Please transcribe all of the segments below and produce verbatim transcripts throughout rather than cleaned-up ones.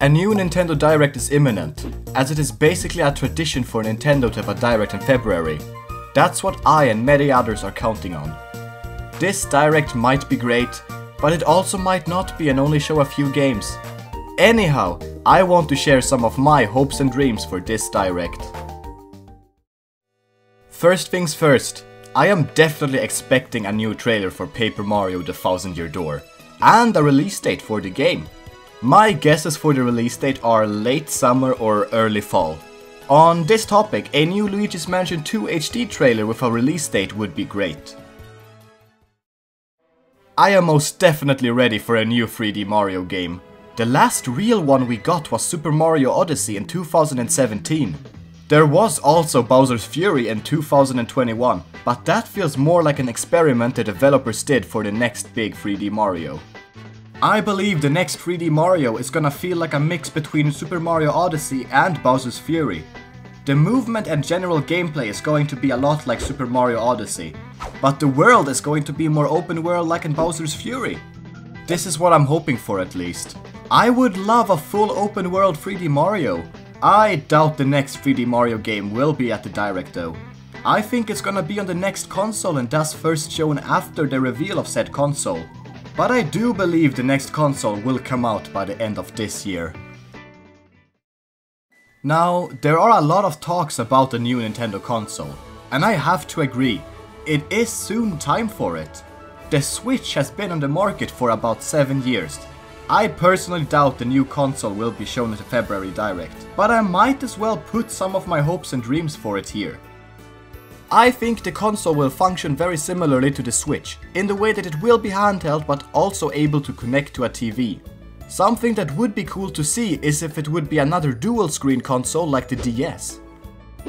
A new Nintendo Direct is imminent, as it is basically a tradition for Nintendo to have a Direct in February. That's what I and many others are counting on. This Direct might be great, but it also might not be and only show a few games. Anyhow, I want to share some of my hopes and dreams for this Direct. First things first, I am definitely expecting a new trailer for Paper Mario The Thousand Year Door, and a release date for the game. My guesses for the release date are late summer or early fall. On this topic, a new Luigi's Mansion two H D trailer with a release date would be great. I am most definitely ready for a new three D Mario game. The last real one we got was Super Mario Odyssey in two thousand seventeen. There was also Bowser's Fury in two thousand twenty-one, but that feels more like an experiment the developers did for the next big three D Mario. I believe the next three D Mario is gonna feel like a mix between Super Mario Odyssey and Bowser's Fury. The movement and general gameplay is going to be a lot like Super Mario Odyssey, but the world is going to be more open world like in Bowser's Fury. This is what I'm hoping for at least. I would love a full open world three D Mario. I doubt the next three D Mario game will be at the Direct though. I think it's gonna be on the next console and thus first shown after the reveal of said console. But I do believe the next console will come out by the end of this year. Now, there are a lot of talks about the new Nintendo console, and I have to agree, it is soon time for it. The Switch has been on the market for about seven years. I personally doubt the new console will be shown at the February Direct, but I might as well put some of my hopes and dreams for it here. I think the console will function very similarly to the Switch, in the way that it will be handheld but also able to connect to a T V. Something that would be cool to see is if it would be another dual-screen console like the D S.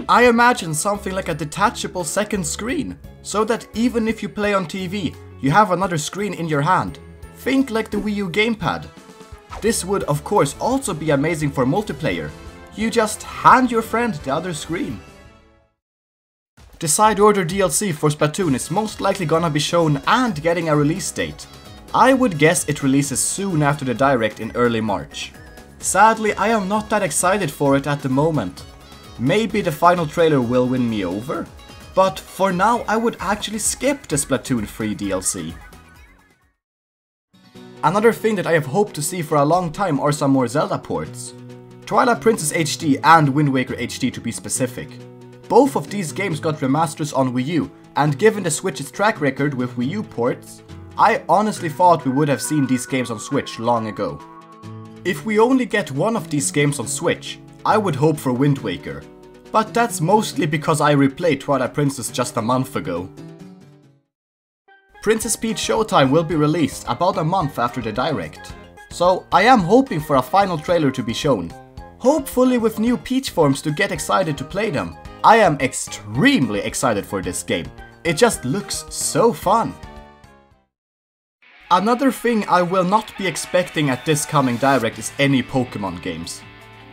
I imagine something like a detachable second screen, so that even if you play on T V, you have another screen in your hand. Think like the Wii U gamepad. This would of course also be amazing for multiplayer. You just hand your friend the other screen. The side-order D L C for Splatoon is most likely gonna be shown and getting a release date. I would guess it releases soon after the Direct in early March. Sadly, I am not that excited for it at the moment. Maybe the final trailer will win me over? But for now, I would actually skip the Splatoon three D L C. Another thing that I have hoped to see for a long time are some more Zelda ports. Twilight Princess H D and Wind Waker H D to be specific. Both of these games got remasters on Wii U, and given the Switch's track record with Wii U ports, I honestly thought we would have seen these games on Switch long ago. If we only get one of these games on Switch, I would hope for Wind Waker. But that's mostly because I replayed Twilight Princess just a month ago. Princess Peach Showtime will be released about a month after the Direct, so I am hoping for a final trailer to be shown. Hopefully with new Peach forms to get excited to play them. I am extremely excited for this game. It just looks so fun. Another thing I will not be expecting at this coming Direct is any Pokémon games.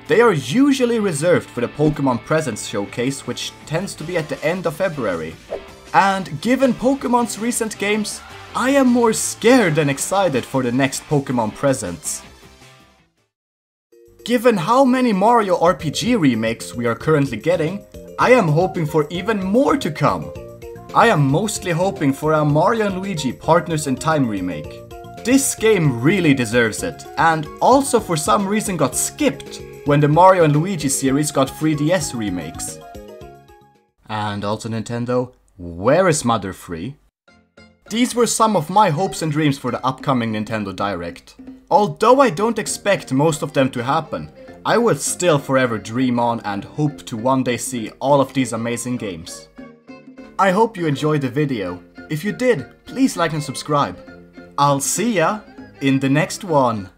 They are usually reserved for the Pokémon Presents showcase, which tends to be at the end of February. And given Pokémon's recent games, I am more scared than excited for the next Pokémon Presents. Given how many Mario R P G remakes we are currently getting, I am hoping for even more to come. I am mostly hoping for a Mario and Luigi Partners in Time remake. This game really deserves it, and also for some reason got skipped when the Mario and Luigi series got three D S remakes. And also Nintendo, where is Mother three? These were some of my hopes and dreams for the upcoming Nintendo Direct. Although I don't expect most of them to happen, I will still forever dream on and hope to one day see all of these amazing games. I hope you enjoyed the video. If you did, please like and subscribe. I'll see ya in the next one.